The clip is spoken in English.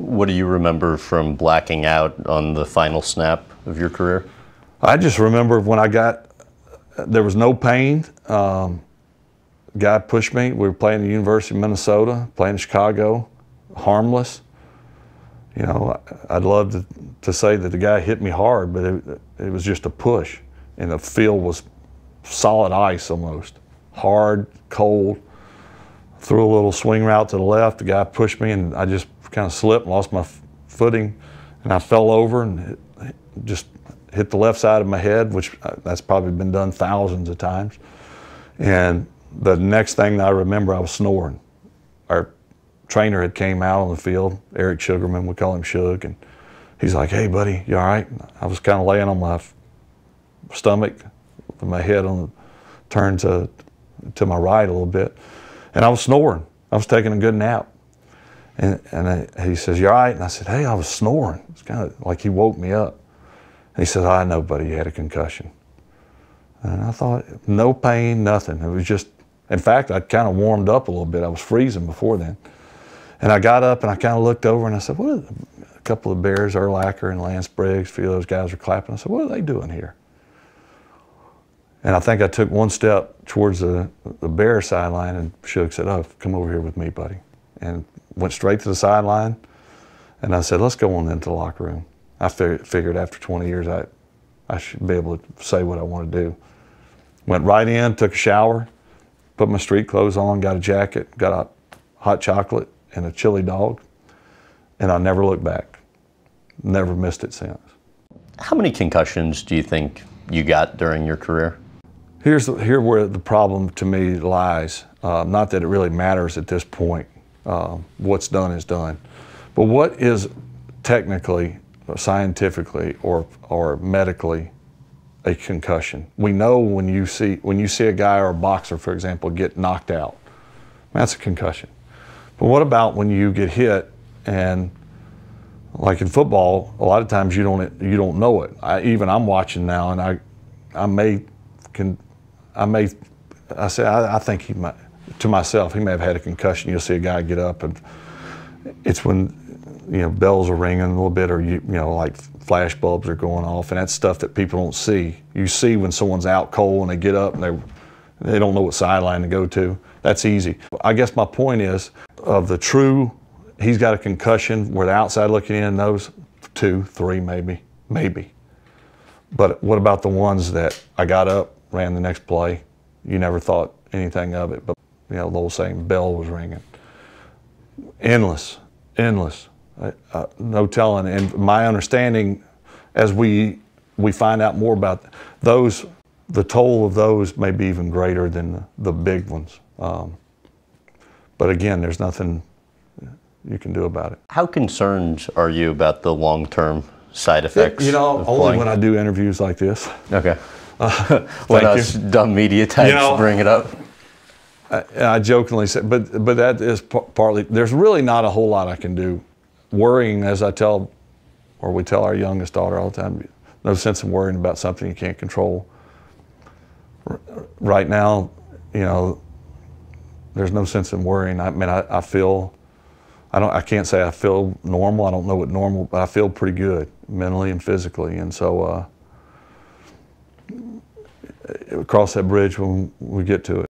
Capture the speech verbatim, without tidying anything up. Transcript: What do you remember from blacking out on the final snap of your career? I just remember when I got, there was no pain. Um, guy pushed me. We were playing at the University of Minnesota, playing in Chicago, harmless. You know, I'd love to, to say that the guy hit me hard, but it, it was just a push. And the field was solid ice almost, hard, cold. Threw a little swing route to the left. The guy pushed me, and I just kind of slipped and lost my footing. And I fell over and it just hit the left side of my head, which that's probably been done thousands of times. And the next thing that I remember, I was snoring. Our trainer had came out on the field, Eric Sugarman, we call him Shug, and he's like, "Hey, buddy, you all right?" And I was kind of laying on my stomach with my head on the, turned to, to my right a little bit. And I was snoring. I was taking a good nap. And, and I, he says, "You all right?" And I said, "Hey, I was snoring." It's kind of like he woke me up. And he said, "I know, buddy, you had a concussion." And I thought, no pain, nothing. It was just, in fact, I kind of warmed up a little bit. I was freezing before then. And I got up and I kind of looked over and I said, "What are the, a couple of Bears, Erlacher and Lance Briggs, a few of those guys were clapping." I said, "What are they doing here?" And I think I took one step towards the, the Bear sideline, and Shug said, "Oh, come over here with me, buddy." And went straight to the sideline. And I said, "Let's go on into the locker room." I fig figured after twenty years, I, I should be able to say what I want to do. Went right in, took a shower, put my street clothes on, got a jacket, got a hot chocolate and a chili dog. And I never looked back. Never missed it since. How many concussions do you think you got during your career? Here's the, here where the problem to me lies. Uh, not that it really matters at this point. Uh, what's done is done. But what is technically, or scientifically, or or medically a concussion? We know when you see when you see a guy or a boxer, for example, get knocked out, that's a concussion. But what about when you get hit? And like in football, a lot of times you don't you don't know it. I, even I'm watching now, and I I may can I may I say I, I think he might. To myself, he may have had a concussion. You'll see a guy get up, and it's when, you know, bells are ringing a little bit, or you, you know, like flash bulbs are going off, and that's stuff that people don't see. You see when someone's out cold and they get up and they they don't know what sideline to go to. That's easy. I guess my point is, of the true, he's got a concussion where the outside looking in knows two, three, maybe, maybe. But what about the ones that I got up, ran the next play? You never thought anything of it, but. You know, the old saying, bell was ringing. Endless, endless, uh, uh, no telling. And my understanding, as we we find out more about those, the toll of those may be even greater than the, the big ones. Um, but again, there's nothing you can do about it. How concerned are you about the long-term side effects? It, you know, only playing? When I do interviews like this. Okay. Uh, when us you. dumb media types you know, bring it up. I, I jokingly said, but but that is p partly, there's really not a whole lot I can do. Worrying, as I tell, or we tell our youngest daughter all the time, no sense in worrying about something you can't control. R right now, you know, there's no sense in worrying. I mean, I, I feel, I don't, I can't say I feel normal. I don't know what normal, but I feel pretty good mentally and physically. And so, uh, cross that bridge when we get to it.